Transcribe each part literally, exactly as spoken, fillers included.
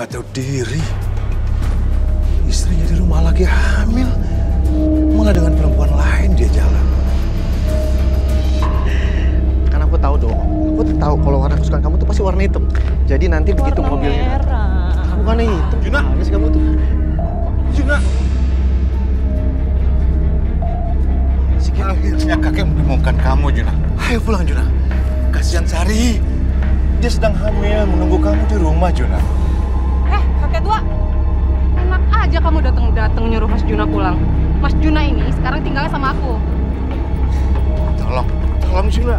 Nggak tahu diri. Istrinya di rumah lagi hamil. Malah dengan perempuan lain dia jalan. Kan aku tahu dong. Aku tahu kalau warna kesukaan kamu tuh pasti warna hitam. Jadi nanti warna begitu mobilnya. Merah. Bukannya hitam. Juna, habis kamu tuh. Juna. Akhirnya kakek menemukan kamu, Juna. Ayo pulang, Juna. Kasihan Sari. Dia sedang hamil menunggu kamu di rumah, Juna. Eh, kakek tua. Enak aja kamu datang-datang nyuruh Mas Juna pulang. Mas Juna ini sekarang tinggalnya sama aku. Tolong, tolong Juna.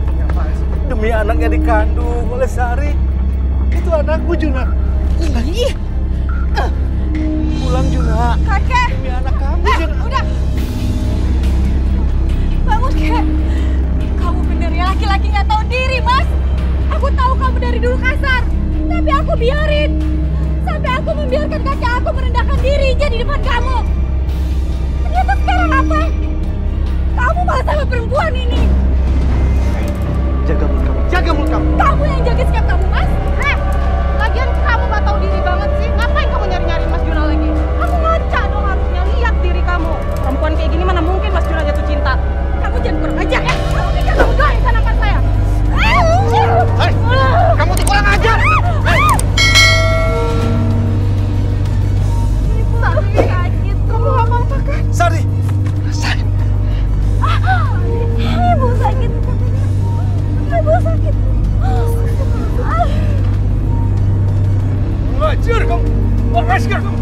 Demi anaknya dikandung oleh Sari. Itu anakku, Juna. Ih, pulang, Juna. Kakek. Demi anak kamu, eh, Juna. Udah. Bangun, Kek. Kamu bener ya laki-laki gak tahu diri, Mas. Aku tahu kamu dari dulu kasar. Tapi aku biarin. Sampai aku membiarkan kakek aku merendahkan dirinya di depan kamu. Ternyata sekarang apa? Kamu malah sama perempuan ini. Jaga mulut kamu. Jaga mulut kamu. Kamu yang jaga sikap kamu, Mas. Eh, lagian kamu gak tahu diri banget sih. Ngapain kamu nyari-nyari Mas Juna lagi? Kamu ngaca dong harusnya. Lihat diri kamu. Perempuan kayak gini mana mungkin Mas Juna jatuh cinta. Kamu jangan kurang ajar ya. Kamu pikir kamu doang yang sanakan saya. Hei, kamu tuh kurang ajar. Hei. Sari, sakit. Kamu gak apa-apa kan? Sari. Sari. Ibu sakit. Ibu sakit. Wajar kamu. Wajar kamu.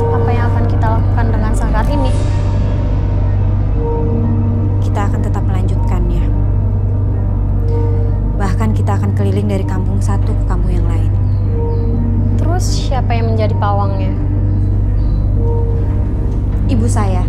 apa yang akan kita lakukan dengan sangkar ini? Kita akan tetap melanjutkannya. Bahkan kita akan keliling dari kampung satu ke kampung yang lain. Terus siapa yang menjadi pawangnya? Ibu saya.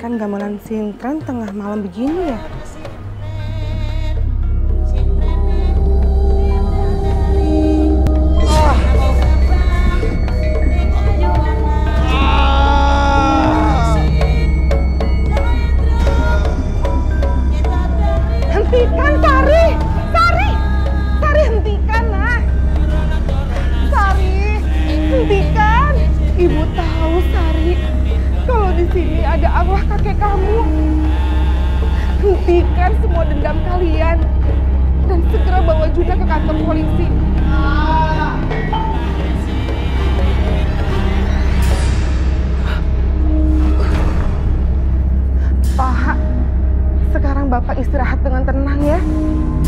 Kan gamelan sintren tengah malam begini ya. Hentikan semua dendam kalian dan segera bawa Juna ke kantor polisi. Ah. Pak, sekarang Bapak istirahat dengan tenang ya.